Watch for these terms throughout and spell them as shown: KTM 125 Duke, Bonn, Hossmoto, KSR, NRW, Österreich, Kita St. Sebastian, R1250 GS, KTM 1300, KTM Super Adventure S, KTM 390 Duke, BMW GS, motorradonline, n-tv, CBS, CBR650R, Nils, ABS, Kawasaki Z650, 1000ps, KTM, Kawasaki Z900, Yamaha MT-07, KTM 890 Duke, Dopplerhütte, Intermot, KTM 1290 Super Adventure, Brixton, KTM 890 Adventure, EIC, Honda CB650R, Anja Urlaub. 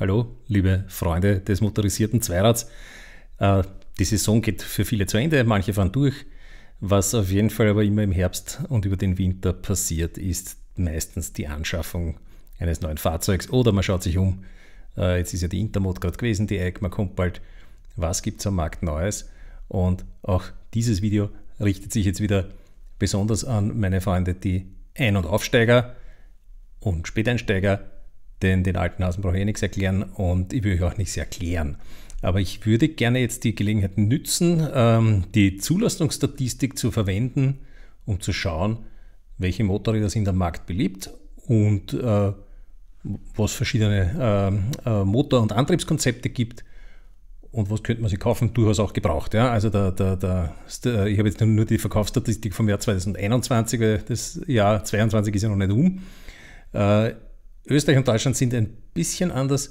Hallo, liebe Freunde des motorisierten Zweirads. Die Saison geht für viele zu Ende, manche fahren durch. Was auf jeden Fall aber immer im Herbst und über den Winter passiert, ist meistens die Anschaffung eines neuen Fahrzeugs oder man schaut sich um. Jetzt ist ja die Intermot gerade gewesen, die EIC, man kommt bald. Was gibt es am Markt Neues? Und auch dieses Video richtet sich jetzt wieder besonders an meine Freunde, die Ein- und Aufsteiger und Späteinsteiger. Denn den alten Hasen brauche ich eh nichts erklären und ich will euch auch nichts erklären. Aber ich würde gerne jetzt die Gelegenheit nützen, die Zulassungsstatistik zu verwenden, um zu schauen, welche Motorräder sind am Markt beliebt und was verschiedene Motor- und Antriebskonzepte gibt und was könnte man sich kaufen, durchaus auch gebraucht. Ja? Also ich habe jetzt nur die Verkaufsstatistik vom Jahr 2021, weil das Jahr 2022 ist ja noch nicht um. Österreich und Deutschland sind ein bisschen anders.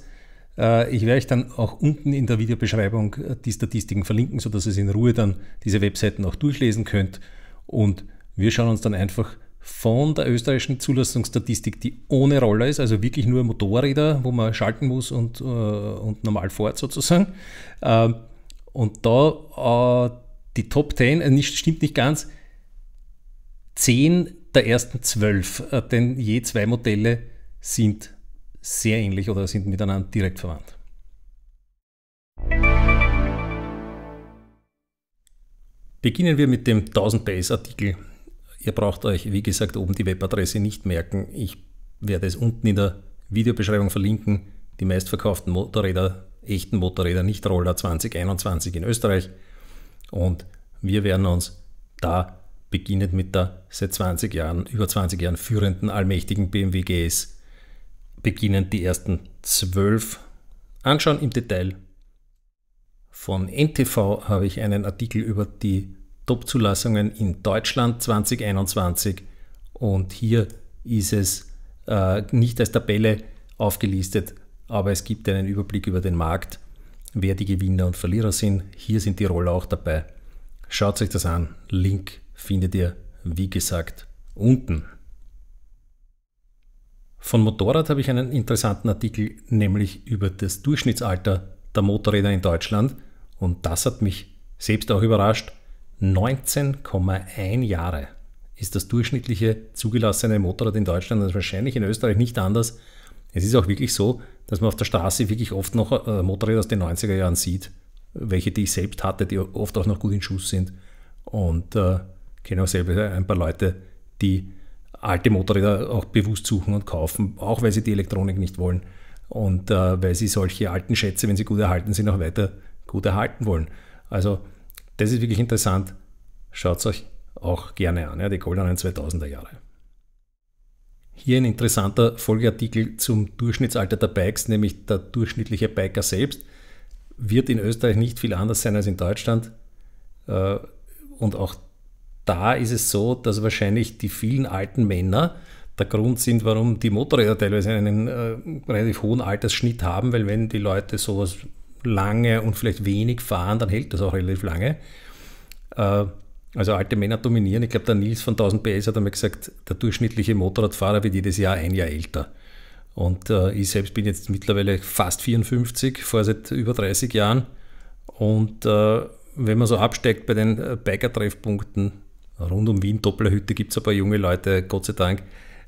Ich werde euch dann auch unten in der Videobeschreibung die Statistiken verlinken, sodass ihr in Ruhe dann diese Webseiten auch durchlesen könnt. Und wir schauen uns dann einfach von der österreichischen Zulassungsstatistik, die ohne Roller ist, also wirklich nur Motorräder, wo man schalten muss und normal fährt sozusagen. Und da die Top 10, stimmt nicht ganz, 10 der ersten 12, denn je zwei Modelle sind sehr ähnlich oder sind miteinander direkt verwandt. Beginnen wir mit dem 1000ps Artikel. Ihr braucht euch, wie gesagt, oben die Webadresse nicht merken. Ich werde es unten in der Videobeschreibung verlinken. Die meistverkauften Motorräder, echten Motorräder, nicht Roller 2021 in Österreich. Und wir werden uns da beginnend mit der seit über 20 Jahren führenden allmächtigen BMW GS beginnend die ersten 12 anschauen im Detail. Von n-tv habe ich einen Artikel über die Top-Zulassungen in Deutschland 2021 und hier ist es nicht als Tabelle aufgelistet, aber es gibt einen Überblick über den Markt, wer die Gewinner und Verlierer sind. Hier sind die Roller auch dabei. Schaut euch das an. Link findet ihr, wie gesagt, unten. Von Motorrad habe ich einen interessanten Artikel, nämlich über das Durchschnittsalter der Motorräder in Deutschland. Und das hat mich selbst auch überrascht. 19,1 Jahre ist das durchschnittliche zugelassene Motorrad in Deutschland. Das ist wahrscheinlich in Österreich nicht anders. Es ist auch wirklich so, dass man auf der Straße wirklich oft noch Motorräder aus den 90er Jahren sieht. Welche, die ich selbst hatte, die oft auch noch gut in Schuss sind. Und kenne auch selber ein paar Leute, die alte Motorräder auch bewusst suchen und kaufen, auch weil sie die Elektronik nicht wollen und weil sie solche alten Schätze, wenn sie gut erhalten sind, auch weiter gut erhalten wollen. Also das ist wirklich interessant. Schaut es euch auch gerne an, ja, die goldenen 2000er Jahre. Hier ein interessanter Folgeartikel zum Durchschnittsalter der Bikes, nämlich der durchschnittliche Biker selbst. Wird in Österreich nicht viel anders sein als in Deutschland. Und auch da ist es so, dass wahrscheinlich die vielen alten Männer der Grund sind, warum die Motorräder teilweise einen relativ hohen Altersschnitt haben, weil wenn die Leute sowas lange und vielleicht wenig fahren, dann hält das auch relativ lange. Also alte Männer dominieren. Ich glaube, der Nils von 1000ps hat einmal gesagt, der durchschnittliche Motorradfahrer wird jedes Jahr ein Jahr älter. Und ich selbst bin jetzt mittlerweile fast 54, fahre seit über 30 Jahren. Und wenn man so absteigt bei den Biker-Treffpunkten, rund um Wien, Dopplerhütte, gibt es ein paar junge Leute, Gott sei Dank.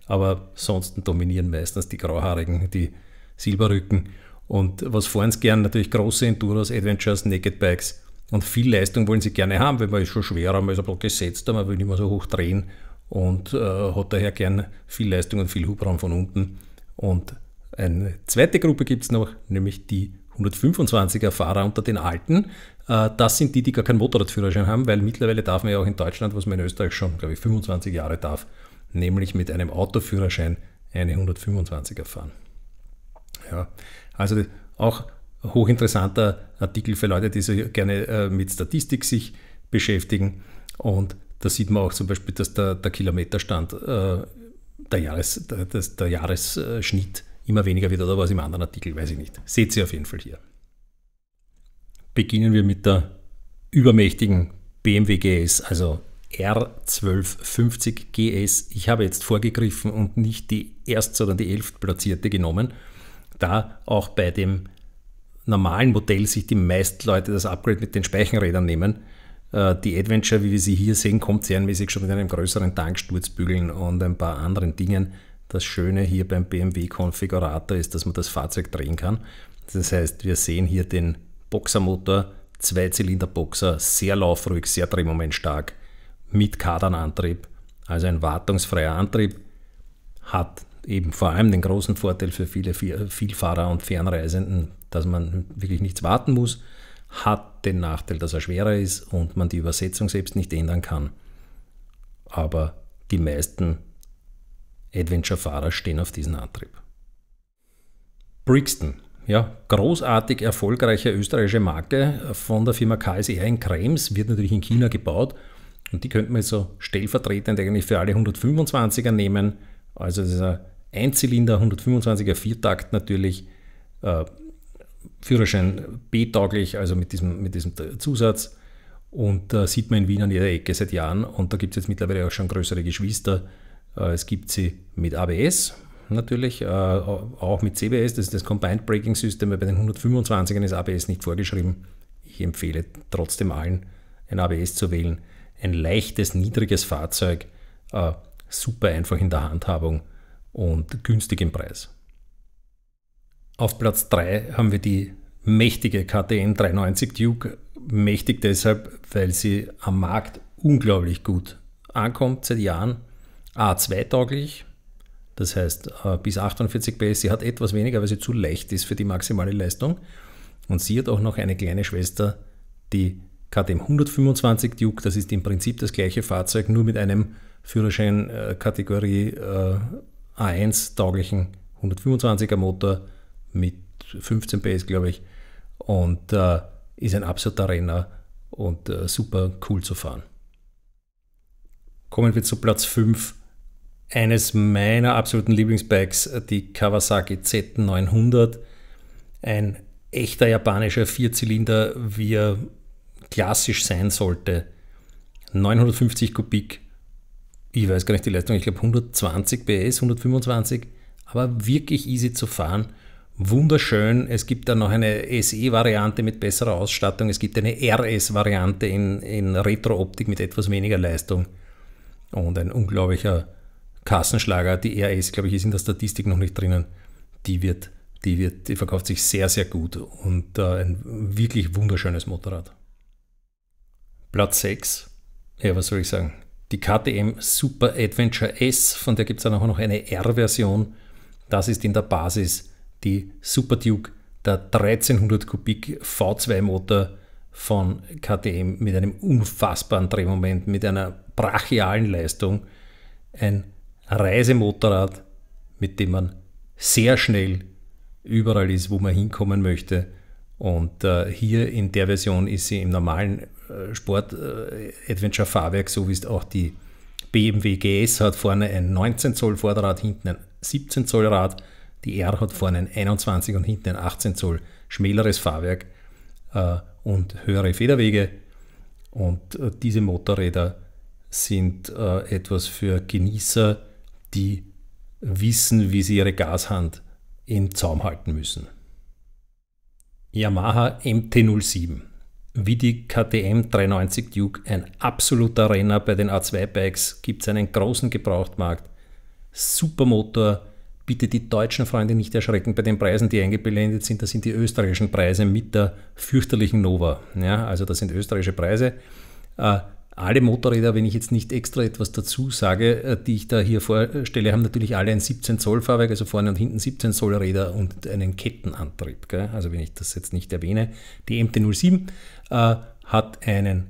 Aber sonst dominieren meistens die Grauhaarigen, die Silberrücken. Und was fahren sie gern? Natürlich große Enduros, Adventures, Naked Bikes. Und viel Leistung wollen sie gerne haben, weil man ist schon schwerer, man ist ein bisschen gesetzter, man will nicht mehr so hoch drehen und hat daher gern viel Leistung und viel Hubraum von unten. Und eine zweite Gruppe gibt es noch, nämlich die 125er Fahrer unter den Alten. Das sind die, die gar keinen Motorradführerschein haben, weil mittlerweile darf man ja auch in Deutschland, was man in Österreich schon, glaube ich, 25 Jahre darf, nämlich mit einem Autoführerschein eine 125er fahren. Ja, also auch hochinteressanter Artikel für Leute, die so gerne mit Statistik sich beschäftigen. Und da sieht man auch zum Beispiel, dass der Kilometerstand, der Jahresschnitt immer weniger wird, oder was im anderen Artikel, weiß ich nicht. Seht ihr auf jeden Fall hier. Beginnen wir mit der übermächtigen BMW GS, also R1250 GS. Ich habe jetzt vorgegriffen und nicht die erst, sondern die 11. platzierte genommen. da auch bei dem normalen Modell sich die meisten Leute das Upgrade mit den Speichenrädern nehmen. Die Adventure, wie wir sie hier sehen, kommt serienmäßig schon mit einem größeren Tank, Sturzbügeln und ein paar anderen Dingen. Das Schöne hier beim BMW-Konfigurator ist, dass man das Fahrzeug drehen kann. Das heißt, wir sehen hier den Boxermotor, Zweizylinder-Boxer, sehr laufruhig, sehr drehmomentstark, mit Kardanantrieb, also ein wartungsfreier Antrieb, hat eben vor allem den großen Vorteil für viele Vielfahrer und Fernreisenden, dass man wirklich nichts warten muss, hat den Nachteil, dass er schwerer ist und man die Übersetzung selbst nicht ändern kann. Aber die meisten Adventure-Fahrer stehen auf diesen Antrieb. Brixton. Ja, großartig erfolgreiche österreichische Marke von der Firma KSR in Krems, wird natürlich in China gebaut und die könnten wir jetzt so stellvertretend eigentlich für alle 125er nehmen. Also das ist ein Einzylinder, 125er, Viertakt natürlich, Führerschein B-tauglich, also mit diesem Zusatz, und sieht man in Wien an jeder Ecke seit Jahren und da gibt es jetzt mittlerweile auch schon größere Geschwister. Es gibt sie mit ABS natürlich, auch mit CBS, das ist das Combined Braking System, weil bei den 125ern ist ABS nicht vorgeschrieben. Ich empfehle trotzdem allen, ein ABS zu wählen. Ein leichtes, niedriges Fahrzeug, super einfach in der Handhabung und günstig im Preis. Auf Platz 3 haben wir die mächtige KTM 390 Duke. Mächtig deshalb, weil sie am Markt unglaublich gut ankommt seit Jahren. A2-tauglich, das heißt bis 48 PS. Sie hat etwas weniger, weil sie zu leicht ist für die maximale Leistung. Und sie hat auch noch eine kleine Schwester, die KTM 125 Duke. Das ist im Prinzip das gleiche Fahrzeug, nur mit einem Führerschein Kategorie A1-tauglichen 125er Motor mit 15 PS, glaube ich. Und ist ein absoluter Renner und super cool zu fahren. Kommen wir zu Platz 5. Eines meiner absoluten Lieblingsbikes, die Kawasaki Z900. Ein echter japanischer Vierzylinder, wie er klassisch sein sollte. 950 Kubik, ich weiß gar nicht die Leistung, ich glaube 120 PS, 125, aber wirklich easy zu fahren. Wunderschön, es gibt dann noch eine SE-Variante mit besserer Ausstattung, es gibt eine RS-Variante in Retro-Optik mit etwas weniger Leistung und ein unglaublicher Kassenschlager. Die RS, glaube ich, ist in der Statistik noch nicht drinnen. Die verkauft sich sehr, sehr gut und ein wirklich wunderschönes Motorrad. Platz 6, ja, was soll ich sagen? Die KTM Super Adventure S, von der gibt es dann auch noch eine R-Version. Das ist in der Basis die Super Duke, der 1300 Kubik V2 Motor von KTM mit einem unfassbaren Drehmoment, mit einer brachialen Leistung. Ein Reisemotorrad, mit dem man sehr schnell überall ist, wo man hinkommen möchte. Und hier in der Version ist sie im normalen Sport-Adventure-Fahrwerk, so wie es auch die BMW GS hat, vorne ein 19 Zoll Vorderrad, hinten ein 17 Zoll Rad. Die R hat vorne ein 21 und hinten ein 18 Zoll, schmäleres Fahrwerk und höhere Federwege. Und diese Motorräder sind etwas für Genießer, die wissen, wie sie ihre Gashand im Zaum halten müssen. Yamaha MT-07. Wie die KTM 390 Duke, ein absoluter Renner bei den A2-Bikes, gibt es einen großen Gebrauchtmarkt. Super Motor. Bitte die deutschen Freunde nicht erschrecken bei den Preisen, die eingeblendet sind. Das sind die österreichischen Preise mit der fürchterlichen Nova. Ja, also das sind österreichische Preise. Alle Motorräder, wenn ich jetzt nicht extra etwas dazu sage, die ich da hier vorstelle, haben natürlich alle ein 17 Zoll Fahrwerk, also vorne und hinten 17 Zoll Räder und einen Kettenantrieb. Gell? Also wenn ich das jetzt nicht erwähne. Die MT-07 hat einen,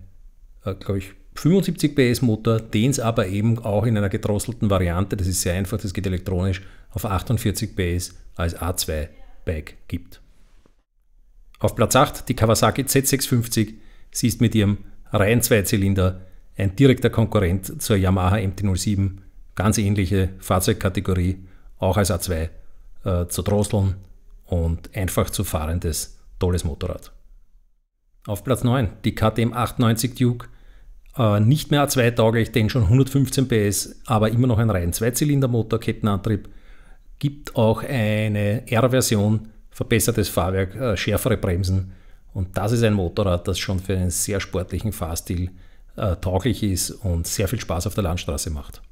glaube ich, 75 PS Motor, den es aber eben auch in einer gedrosselten Variante, das ist sehr einfach, das geht elektronisch, auf 48 PS als A2-Bike gibt. Auf Platz 8 die Kawasaki Z650. Sie ist mit ihrem rein Zweizylinder ein direkter Konkurrent zur Yamaha MT-07, ganz ähnliche Fahrzeugkategorie, auch als A2 zu drosseln und einfach zu fahrendes, tolles Motorrad. Auf Platz 9 die KTM 890 Duke, nicht mehr A2-tauglich, denn schon 115 PS, aber immer noch ein rein Zweizylinder-Motor, Kettenantrieb, gibt auch eine R-Version, verbessertes Fahrwerk, schärfere Bremsen. Und das ist ein Motorrad, das schon für einen sehr sportlichen Fahrstil tauglich ist und sehr viel Spaß auf der Landstraße macht.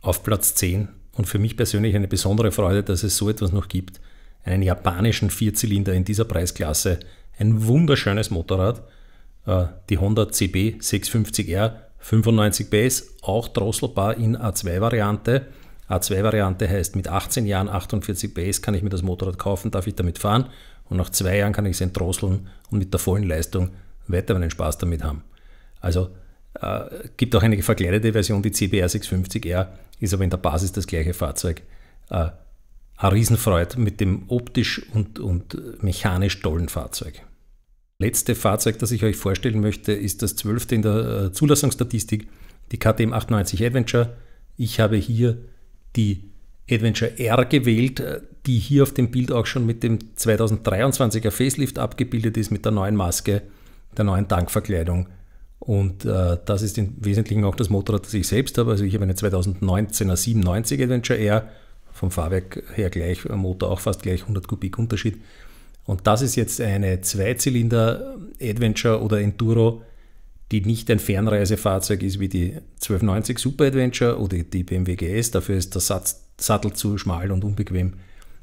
Auf Platz 10 und für mich persönlich eine besondere Freude, dass es so etwas noch gibt, einen japanischen Vierzylinder in dieser Preisklasse, ein wunderschönes Motorrad, die Honda CB650R, 95 PS, auch drosselbar in A2-Variante. A2-Variante heißt, mit 18 Jahren 48 PS kann ich mir das Motorrad kaufen, darf ich damit fahren und nach 2 Jahren kann ich es entrosseln und mit der vollen Leistung weiter meinen Spaß damit haben. Also gibt auch eine verkleidete Version, die CBR650R, ist aber in der Basis das gleiche Fahrzeug. Eine Riesenfreude mit dem optisch und mechanisch tollen Fahrzeug. Letzte Fahrzeug, das ich euch vorstellen möchte, ist das 12. in der Zulassungsstatistik, die KTM 890 Adventure. Ich habe hier die Adventure R gewählt, die hier auf dem Bild auch schon mit dem 2023er Facelift abgebildet ist, mit der neuen Maske, der neuen Tankverkleidung. Und das ist im Wesentlichen auch das Motorrad, das ich selbst habe. Also ich habe eine 2019er 97 Adventure R, vom Fahrwerk her gleich, Motor auch fast gleich, 100 Kubik Unterschied. Und das ist jetzt eine Zweizylinder Adventure oder Enduro, die nicht ein Fernreisefahrzeug ist wie die 1290 Super Adventure oder die BMW GS. Dafür ist der Sattel zu schmal und unbequem.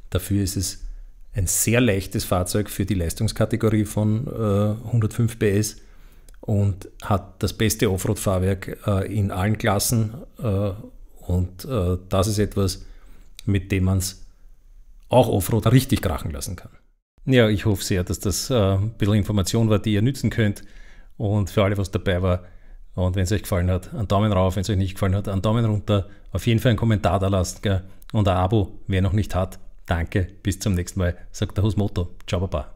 Dafür ist es ein sehr leichtes Fahrzeug für die Leistungskategorie von 105 PS und hat das beste Offroad-Fahrwerk in allen Klassen. Und das ist etwas, mit dem man es auch Offroad richtig krachen lassen kann. Ja, ich hoffe sehr, dass das ein bisschen Information war, die ihr nützen könnt. Und für alle, was dabei war. Und wenn es euch gefallen hat, einen Daumen rauf. Wenn es euch nicht gefallen hat, einen Daumen runter. Auf jeden Fall einen Kommentar da lasst. Gell? Und ein Abo, wer noch nicht hat. Danke, bis zum nächsten Mal. Sagt der Hossmoto. Ciao, Baba.